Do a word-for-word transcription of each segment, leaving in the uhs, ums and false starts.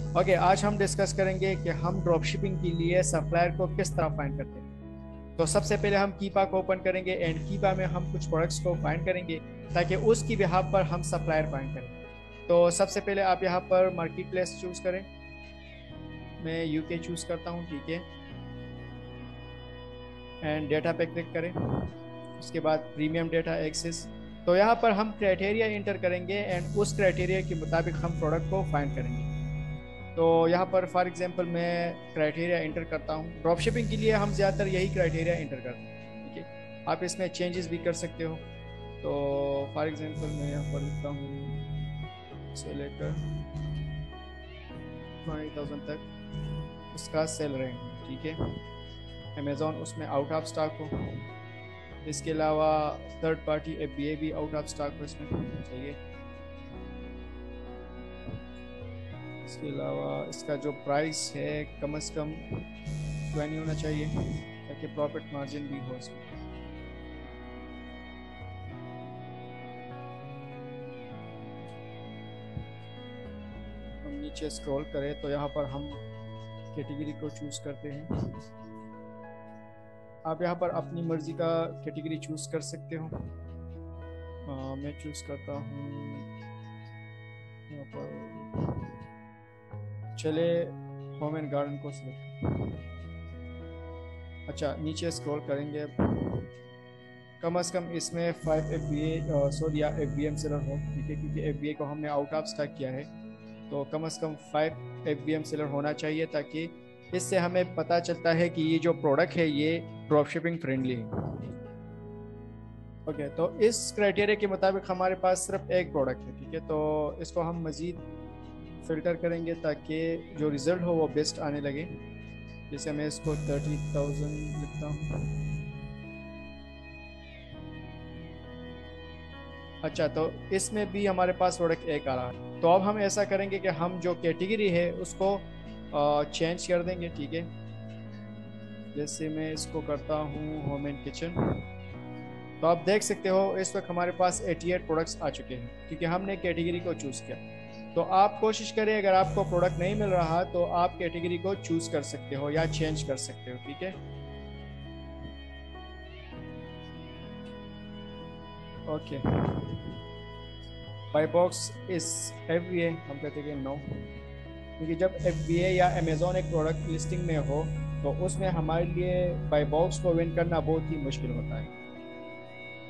Okay okay, आज हम discuss करेंगे कि हम ड्रॉपशिपिंग के लिए सप्लायर को किस तरह फाइंड करते हैं। तो सबसे पहले हम कीपा को ओपन करेंगे एंड कीपा में हम कुछ प्रोडक्ट्स को फाइंड करेंगे ताकि उसकी बिहा पर हम सप्लायर फाइंड करें। तो सबसे पहले आप यहाँ पर मार्केट प्लेस चूज़ करें, मैं यूके चूज़ करता हूँ, ठीक है, एंड डेटा पे क्लिक करें। उसके बाद प्रीमियम डेटा एक्सेस, तो यहाँ पर हम क्राइटेरिया इंटर करेंगे एंड उस क्राइटेरिया के मुताबिक हम प्रोडक्ट को फाइंड करेंगे। तो यहाँ पर फॉर एग्जांपल मैं क्राइटेरिया इंटर करता हूँ। ड्रॉप शिपिंग के लिए हम ज़्यादातर यही क्राइटेरिया इंटर करते हैं, ठीक है। आप इसमें चेंजेस भी कर सकते हो। तो फॉर एग्जांपल मैं यहाँ पर लिखता हूँ से लेकर बारह हज़ार तक उसका सेल रेंज, ठीक है। अमेज़ॉन उसमें आउट ऑफ स्टॉक हो, इसके अलावा third party F B A भी आउट ऑफ स्टॉक हो इसमें, ठीक है। इसके अलावा इसका जो प्राइस है कम से कम ट्वेंटी होना चाहिए ताकि प्रॉफिट मार्जिन भी हो सके। हम नीचे स्क्रॉल करें तो यहाँ पर हम कैटेगरी को चूज करते हैं। आप यहाँ पर अपनी मर्जी का कैटेगरी चूज कर सकते हो। आ, मैं चूज करता हूँ यहाँ पर, चले होम एंड गार्डन को सिलेक्ट। अच्छा, नीचे स्क्रॉल करेंगे, कम अज़ कम इसमें five F B A sorry या एफ बी एम सेलर हो, ठीक है, क्योंकि एफ बी ए को हमने आउट ऑफ स्टॉक किया है। तो कम अज़ कम five F B M seller होना चाहिए ताकि इससे हमें पता चलता है कि ये जो प्रोडक्ट है ये ड्रॉप शिपिंग फ्रेंडली है। ओके, तो इस क्राइटेरिया के मुताबिक हमारे पास सिर्फ एक प्रोडक्ट है, ठीक है। तो इसको हम मज़ीद फ़िल्टर करेंगे ताकि जो रिज़ल्ट हो वो बेस्ट आने लगे। जैसे मैं इसको थर्टी थाउजेंड लिखता हूँ। अच्छा, तो इसमें भी हमारे पास प्रोडक्ट एक आ रहा है। तो अब हम ऐसा करेंगे कि हम जो कैटेगरी है उसको चेंज कर देंगे, ठीक है। जैसे मैं इसको करता हूँ होम एंड किचन, तो आप देख सकते हो इस वक्त हमारे पास अठासी प्रोडक्ट्स आ चुके हैं क्योंकि हमने कैटेगरी को चूज़ किया। तो आप कोशिश करें, अगर आपको प्रोडक्ट नहीं मिल रहा तो आप कैटेगरी को चूज कर सकते हो या चेंज कर सकते हो, ठीक है। ओके, बाय बॉक्स इस एफबीए हम कहते हैं नो, क्योंकि जब एफबीए या अमेज़ॉन एक प्रोडक्ट लिस्टिंग में हो तो उसमें हमारे लिए बाय बॉक्स को विन करना बहुत ही मुश्किल होता है।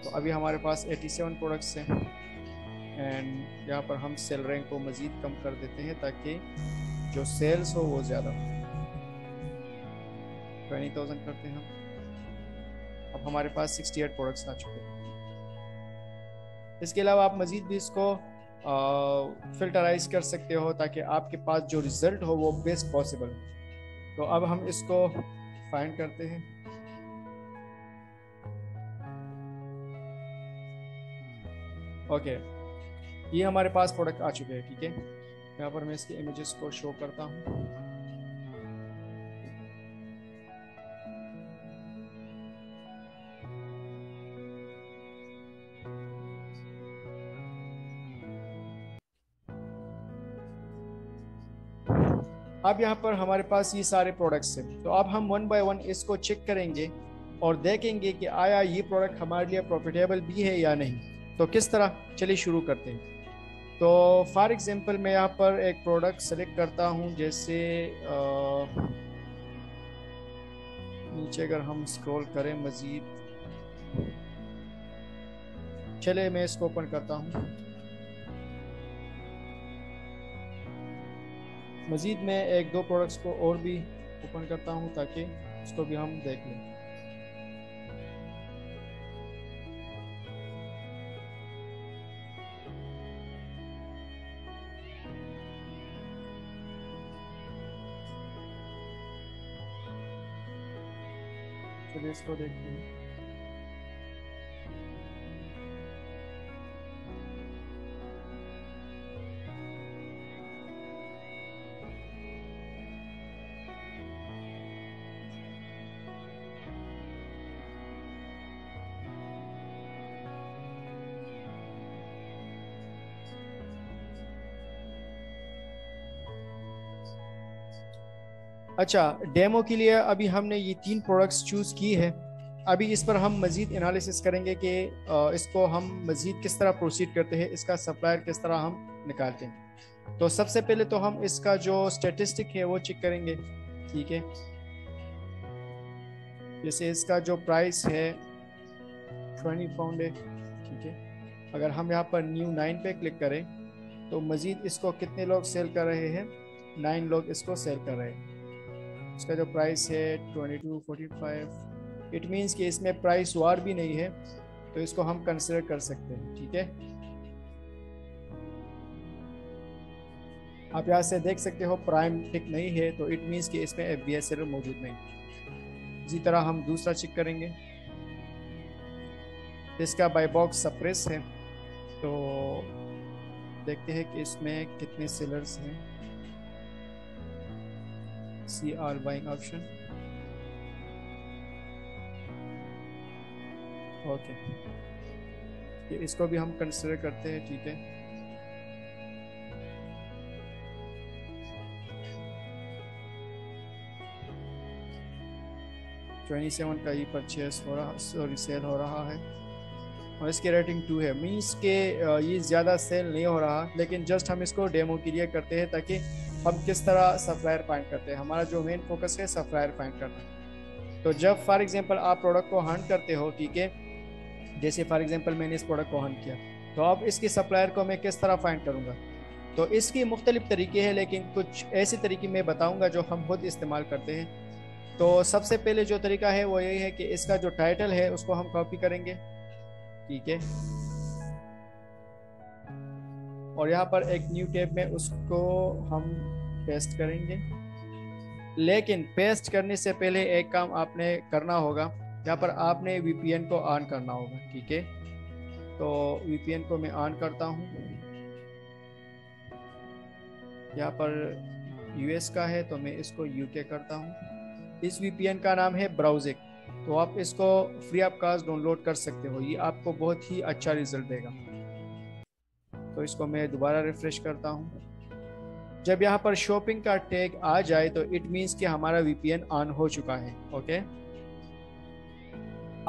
तो अभी हमारे पास सत्तासी प्रोडक्ट्स हैं एंड यहाँ पर हम सेल रैंक को मज़ीद कम कर देते हैं ताकि जो सेल्स हो वो ज़्यादा हो। बीस हज़ार करते हैं हम। अब हमारे पास अड़सठ प्रोडक्ट्स आ चुके हैं। इसके अलावा आप मज़ीद भी इसको फिल्टराइज कर सकते हो ताकि आपके पास जो रिज़ल्ट हो वो बेस्ट पॉसिबल हो। तो अब हम इसको फाइंड करते हैं। Okay okay. ये हमारे पास प्रोडक्ट आ चुके हैं, ठीक है। यहाँ पर मैं इसकी इमेजेस को शो करता हूँ। अब यहाँ पर हमारे पास ये सारे प्रोडक्ट्स हैं। तो अब हम वन बाय वन इसको चेक करेंगे और देखेंगे कि आया ये प्रोडक्ट हमारे लिए प्रॉफिटेबल भी है या नहीं। तो किस तरह, चलिए शुरू करते हैं। तो फॉर एग्जांपल मैं यहाँ पर एक प्रोडक्ट सेलेक्ट करता हूँ। जैसे आ, नीचे अगर हम स्क्रॉल करें मज़ीद, चले मैं इसको ओपन करता हूँ। मज़ीद मैं एक दो प्रोडक्ट्स को और भी ओपन करता हूँ ताकि उसको भी हम देख लें। इसको देखते हैं। अच्छा, डेमो के लिए अभी हमने ये तीन प्रोडक्ट्स चूज़ की है। अभी इस पर हम मज़ीद एनालिसिस करेंगे कि इसको हम मज़ीद किस तरह प्रोसीड करते हैं, इसका सप्लायर किस तरह हम निकालते हैं। तो सबसे पहले तो हम इसका जो स्टेटिस्टिक है वो चेक करेंगे, ठीक है। जैसे इसका जो प्राइस है बीस पाउंड है, ठीक है। अगर हम यहाँ पर न्यू नाइन पे क्लिक करें तो मज़ीद इसको कितने लोग सेल कर रहे हैं, नाइन लोग इसको सेल कर रहे हैं। इसका जो प्राइस है बाईस पैंतालीस, इट मींस कि इसमें प्राइस वार भी नहीं है, तो इसको हम कंसिडर कर सकते हैं, ठीक है। आप यहाँ से देख सकते हो प्राइम टिक नहीं है, तो इट मींस कि इसमें एफ बी एस एरर मौजूद नहीं है। इसी तरह हम दूसरा चेक करेंगे, इसका बाय बॉक्स सप्रेस है, तो देखते हैं कि इसमें कितने सेलर्स हैं। See are buying option, okay, इसको भी हम कंसिडर करते हैं, ठीक है। सत्ताईस का ये परचेस हो रहा, सॉरी सेल हो रहा है, और इसकी रेटिंग टू है, मीन्स के ये ज़्यादा सेल नहीं हो रहा। लेकिन जस्ट हम इसको डेमो के लिए करते हैं ताकि हम किस तरह सप्लायर फाइंड करते हैं। हमारा जो मेन फोकस है सप्लायर फाइंड करना है। तो जब फॉर एग्जांपल आप प्रोडक्ट को हंट करते हो, ठीक है, जैसे फॉर एग्जांपल मैंने इस प्रोडक्ट को हंट किया, तो अब इसके सप्लायर को मैं किस तरह फाइंड करूँगा, तो इसकी मुख्तलिफ़ तरीके हैं, लेकिन कुछ ऐसे तरीके मैं बताऊँगा जो हम खुद इस्तेमाल करते हैं। तो सबसे पहले जो तरीका है वो यही है कि इसका जो टाइटल है उसको हम कॉपी करेंगे, ठीक है, और यहाँ पर एक न्यू टैब में उसको हम पेस्ट करेंगे। लेकिन पेस्ट करने से पहले एक काम आपने करना होगा, यहाँ पर आपने वीपीएन को ऑन करना होगा, ठीक है। तो वीपीएन को मैं ऑन करता हूँ, यहाँ पर यूएस का है तो मैं इसको यूके करता हूँ। इस वीपीएन का नाम है ब्राउजेक, तो आप इसको फ्री ऑफ कास्ट डाउनलोड कर सकते हो, ये आपको बहुत ही अच्छा रिजल्ट देगा। तो इसको मैं दोबारा रिफ्रेश करता हूँ। जब यहाँ पर शॉपिंग का टैग आ जाए तो इट मींस कि हमारा वीपीएन ऑन हो चुका है, ओके।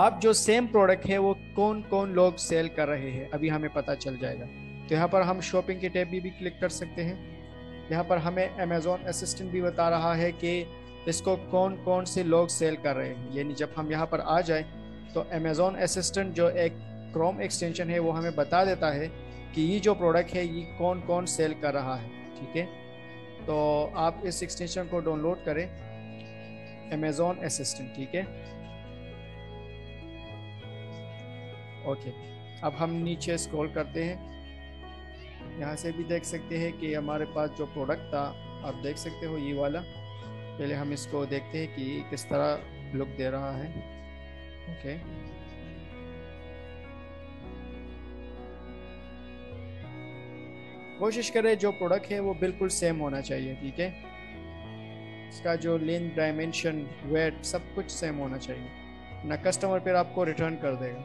अब जो सेम प्रोडक्ट है वो कौन कौन लोग सेल कर रहे हैं अभी हमें पता चल जाएगा। तो यहाँ पर हम शॉपिंग के टैब भी, भी क्लिक कर सकते हैं। यहाँ पर हमें अमेजोन असिस्टेंट भी बता रहा है कि इसको कौन कौन से लोग सेल कर रहे हैं। यानी जब हम यहाँ पर आ जाए तो अमेज़ॉन असिस्टेंट जो एक क्रोम एक्सटेंशन है वो हमें बता देता है कि ये जो प्रोडक्ट है ये कौन कौन सेल कर रहा है, ठीक है। तो आप इस एक्सटेंशन को डाउनलोड करें, अमेज़ॉन असिस्टेंट, ठीक है, ओके। अब हम नीचे स्क्रॉल करते हैं, यहाँ से भी देख सकते हैं कि हमारे पास जो प्रोडक्ट था, आप देख सकते हो ये वाला। पहले हम इसको देखते हैं कि किस तरह लुक दे रहा है, ओके। कोशिश करें जो प्रोडक्ट है वो बिल्कुल सेम होना चाहिए, ठीक है। इसका जो लेंथ, डायमेंशन, वेट सब कुछ सेम होना चाहिए ना, कस्टमर फिर आपको रिटर्न कर देगा।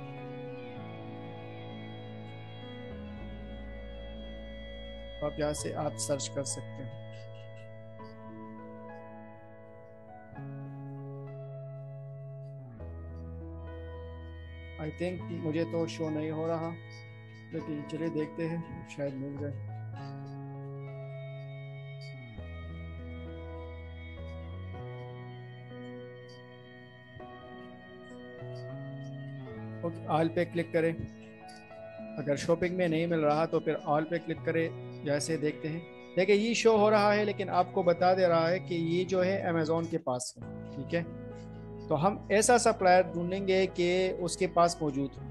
आप यहाँ से आप सर्च कर सकते हैं। आई थिंक मुझे तो शो नहीं हो रहा, लेकिन चलिए देखते हैं, शायद मिल जाए। ओके, ऑल पे क्लिक करें। अगर शॉपिंग में नहीं मिल रहा तो फिर ऑल पे क्लिक करें, जैसे देखते हैं। देखिए ये शो हो रहा है, लेकिन आपको बता दे रहा है कि ये जो है अमेज़ॉन के पास है, ठीक है। तो हम ऐसा सप्लायर ढूंढेंगे कि उसके पास मौजूद हो।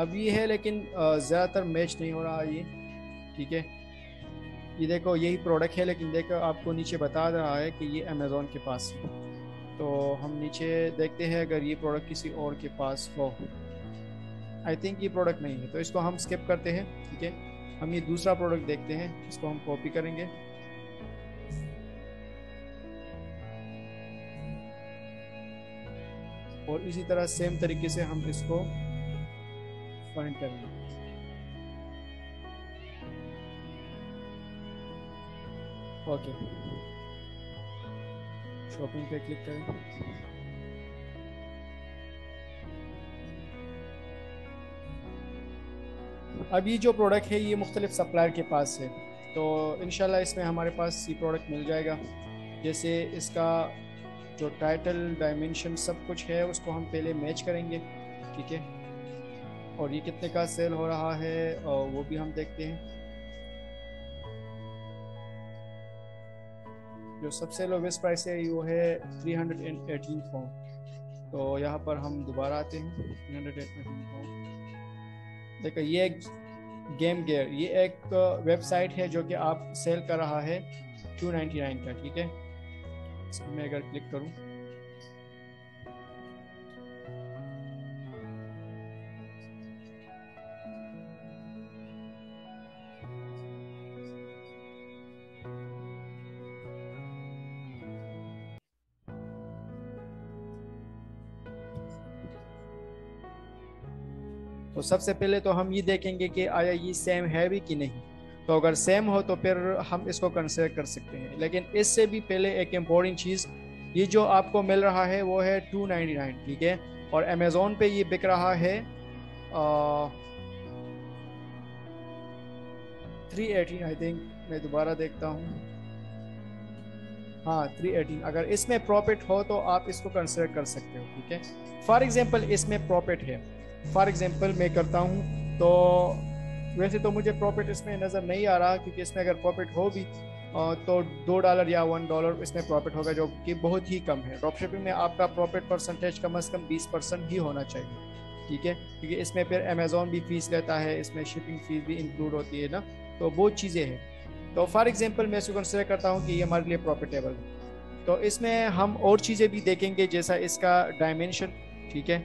अब ये है, लेकिन ज़्यादातर मैच नहीं हो रहा ये, ठीक है। ये देखो यही प्रोडक्ट है, लेकिन देखो आपको नीचे बता रहा है कि ये अमेज़ॉन के पास है। तो हम नीचे देखते हैं अगर ये प्रोडक्ट किसी और के पास हो। आई थिंक ये प्रोडक्ट नहीं है, तो इसको हम स्किप करते हैं, ठीक है। हम ये दूसरा प्रोडक्ट देखते हैं, इसको हम कॉपी करेंगे। और इसी तरह सेम तरीके से हम इसको फाइंड करेंगे। ओके शॉपिंग पे क्लिक करें। अब ये जो प्रोडक्ट है ये मुख्तलिफ सप्लायर के पास है, तो इंशाल्लाह इसमें हमारे पास ये प्रोडक्ट मिल जाएगा। जैसे इसका जो टाइटल डायमेंशन सब कुछ है उसको हम पहले मैच करेंगे, ठीक है, और ये कितने का सेल हो रहा है और वो भी हम देखते हैं। जो सबसे लोवेस्ट प्राइस है वो है तीन सौ अठारह पाउंड, तो यहाँ पर हम दोबारा आते हैं। तीन सौ अठारह पाउंड देखो, ये एक गेम गियर ये एक वेबसाइट है जो कि आप सेल कर रहा है दो सौ निन्यानवे का, ठीक है। इसमें मैं अगर क्लिक करूं तो सबसे पहले तो हम ये देखेंगे कि आया ये सेम है भी कि नहीं, तो अगर सेम हो तो फिर हम इसको कंसीडर कर सकते हैं। लेकिन इससे भी पहले एक इम्पोर्टेंट चीज़, ये जो आपको मिल रहा है वो है दो सौ निन्यानवे, ठीक है, और अमेज़ोन पे ये बिक रहा है तीन सौ अठारह आई थिंक। मैं दोबारा देखता हूँ, हाँ तीन सौ अठारह। अगर इसमें प्रॉफिट हो तो आप इसको कंसीडर कर सकते हो, ठीक है। फॉर एग्जाम्पल इसमें प्रॉफिट है, फॉर एग्जाम्पल मैं करता हूँ, तो वैसे तो मुझे प्रॉफिट इसमें नज़र नहीं आ रहा क्योंकि इसमें अगर प्रॉफिट हो भी तो दो डॉलर या वन डॉलर इसमें प्रॉफिट होगा जो कि बहुत ही कम है। ड्रॉप शिपिंग में आपका प्रॉफिट परसेंटेज कम से कम बीस परसेंट ही होना चाहिए, ठीक है, क्योंकि इसमें फिर अमेज़ॉन भी फीस लेता है, इसमें शिपिंग फीस भी इंक्लूड होती है ना, तो वो चीज़ें हैं। तो फॉर एग्जाम्पल मैं इसको कंसिडर करता हूँ कि ये हमारे लिए प्रॉफिटेबल है। तो इसमें हम और चीज़ें भी देखेंगे, जैसा इसका डायमेंशन, ठीक है,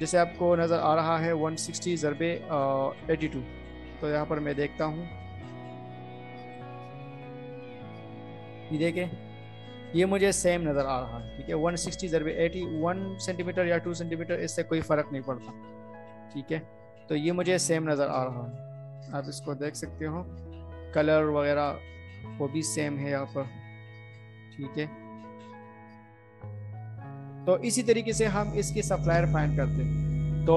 जैसे आपको नज़र आ रहा है एक सौ साठ ज़रबे बयासी। तो यहाँ पर मैं देखता हूँ, ये देखें, ये मुझे सेम नज़र आ रहा है, ठीक है, एक सौ साठ ज़रबे अस्सी, वन सेंटीमीटर या टू सेंटीमीटर इससे कोई फ़र्क नहीं पड़ता, ठीक है। तो ये मुझे सेम नज़र आ रहा है, आप इसको देख सकते हो, कलर वगैरह वो भी सेम है यहाँ पर, ठीक है। तो इसी तरीके से हम इसके सप्लायर फाइंड करते हैं। तो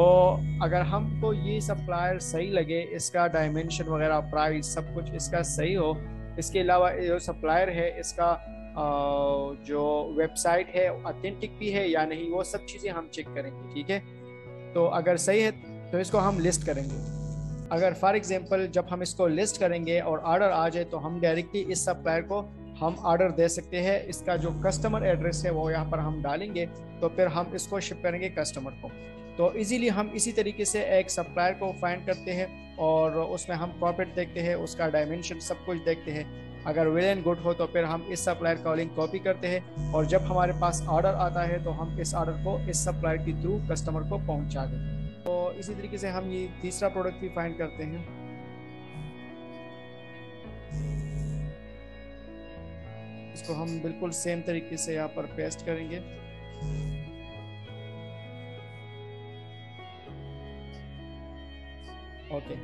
अगर हमको ये सप्लायर सही लगे, इसका डायमेंशन वगैरह प्राइस सब कुछ इसका सही हो, इसके अलावा जो सप्लायर है इसका जो वेबसाइट है ऑथेंटिक भी है या नहीं, वो सब चीज़ें हम चेक करेंगे, ठीक है। तो अगर सही है तो इसको हम लिस्ट करेंगे। अगर फॉर एग्जांपल जब हम इसको लिस्ट करेंगे और ऑर्डर आ जाए तो हम डायरेक्टली इस सप्लायर को हम ऑर्डर दे सकते हैं। इसका जो कस्टमर एड्रेस है वो यहाँ पर हम डालेंगे, तो फिर हम इसको शिप करेंगे कस्टमर को। तो इजीली हम इसी तरीके से एक सप्लायर को फाइंड करते हैं और उसमें हम प्रॉफिट देखते हैं, उसका डायमेंशन सब कुछ देखते हैं। अगर वेल एंड गुड हो तो फिर हम इस सप्लायर का लिंक कॉपी करते हैं और जब हमारे पास ऑर्डर आता है तो हम इस ऑर्डर को इस सप्लायर के थ्रू कस्टमर को पहुँचा देते हैं। तो इसी तरीके से हम ये तीसरा प्रोडक्ट भी फाइंड करते हैं। इसको हम बिल्कुल सेम तरीके से यहाँ पर पेस्ट करेंगे। ओके,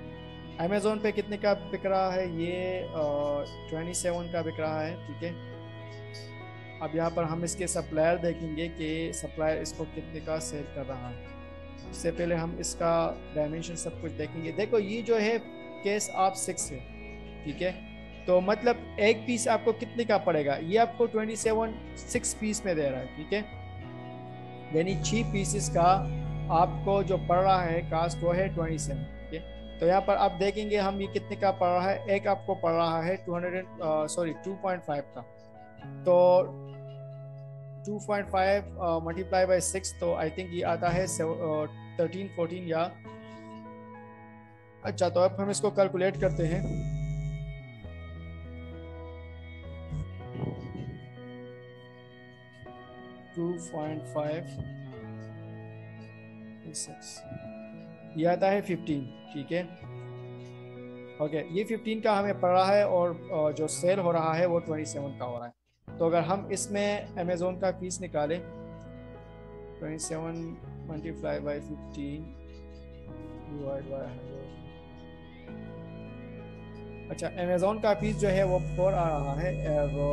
अमेज़ॉन पे कितने का बिक रहा है? ये सत्ताईस का बिक रहा है, ठीक है। अब यहाँ पर हम इसके सप्लायर देखेंगे कि सप्लायर इसको कितने का सेल कर रहा है। उससे पहले हम इसका डायमेंशन सब कुछ देखेंगे। देखो ये जो है केस ऑफ सिक्स है, ठीक है, तो मतलब एक पीस आपको कितने का पड़ेगा? ये आपको सत्ताईस सिक्स पीस में दे रहा है, ठीक है, यानी छः पीसेस का आपको जो पड़ रहा है कास्ट वो है सत्ताईस, ठीक है। तो यहाँ पर आप देखेंगे हम ये कितने का पड़ रहा है। एक आपको पड़ रहा है दो सौ सॉरी टू पॉइंट फाइव का, तो two point five multiply by six, तो आई थिंक ये आता है थर्टीन फोर्टीन या अच्छा। तो अब हम इसको कैलकुलेट करते हैं। टू पॉइंट फाइव सिक्स ये आता है पंद्रह, ठीक है, ओके। ये पंद्रह का हमें पड़ रहा है और जो सेल हो रहा है वो सत्ताईस का हो रहा है। तो अगर हम इसमें अमेज़ॉन का फीस निकालें, सत्ताईस मल्टीप्लाई बाई पंद्रह डिवाइड बाई अच्छा, अमेज़ॉन का फीस जो है वो फोर आ रहा है वो,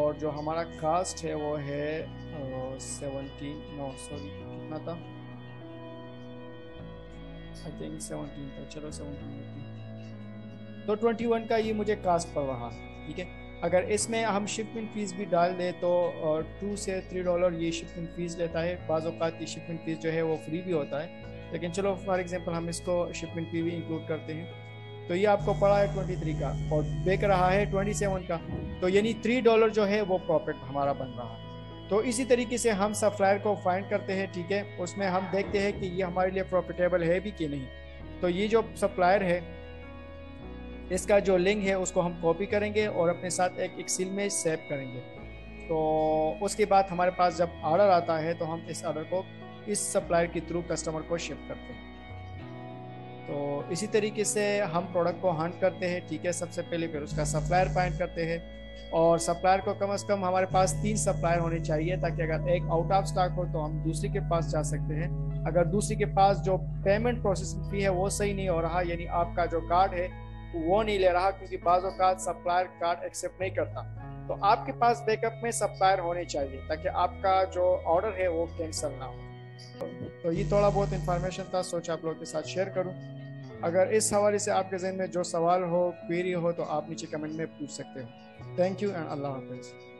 और जो हमारा कास्ट है वो है सेवनटीन, नो सॉरी कितना था, आई थिंक सेवनटीन था, चलो सेवनटीन, तो ट्वेंटी वन का ये मुझे कास्ट पड़ रहा है। ठीक है, अगर इसमें हम शिपमेंट फ़ीस भी डाल दें तो टू से थ्री डॉलर ये शिपमेंट फ़ीस लेता है। बाज़ औक़ात ये शिपमेंट फ़ीस जो है वो फ्री भी होता है, लेकिन चलो फॉर एग्जांपल हम इसको शिपमेंट फ़ी भी इंक्लूड करते हैं। तो ये आपको पड़ा है ट्वेंटी थ्री का और बे कर रहा है ट्वेंटी सेवन का, तो यानी थ्री डॉलर जो है वो प्रॉफिट हमारा बन रहा है। तो इसी तरीके से हम सप्लायर को फाइंड करते हैं। ठीक है, उसमें हम देखते हैं कि ये हमारे लिए प्रॉफिटेबल है भी कि नहीं। तो ये जो सप्लायर है इसका जो लिंक है उसको हम कॉपी करेंगे और अपने साथ एक एक्सेल में सेव करेंगे। तो उसके बाद हमारे पास जब ऑर्डर आता है तो हम इस ऑर्डर को इस सप्लायर के थ्रू कस्टमर को शिप करते हैं। तो इसी तरीके से हम प्रोडक्ट को हंट करते हैं। ठीक है, सबसे पहले फिर उसका सप्लायर फाइंड करते हैं, और सप्लायर को कम से कम हमारे पास तीन सप्लायर होने चाहिए, ताकि अगर एक आउट ऑफ स्टॉक हो तो हम दूसरे के पास जा सकते हैं। अगर दूसरे के पास जो पेमेंट प्रोसेसिंग फी है वो सही नहीं हो रहा, यानी आपका जो कार्ड है वो नहीं ले रहा, क्योंकि बाज़ औक़ात सप्लायर कार्ड एक्सेप्ट नहीं करता, तो आपके पास बैकअप में सप्लायर होने चाहिए ताकि आपका जो ऑर्डर है वो कैंसिल ना हो। तो ये थोड़ा बहुत इंफॉर्मेशन था, सोचा आप लोगों के साथ शेयर करूं। अगर इस हवाले से आपके जहन में जो सवाल हो, क्वेरी हो, तो आप नीचे कमेंट में पूछ सकते हो। थैंक यू एंड अल्लाह हाफिज़।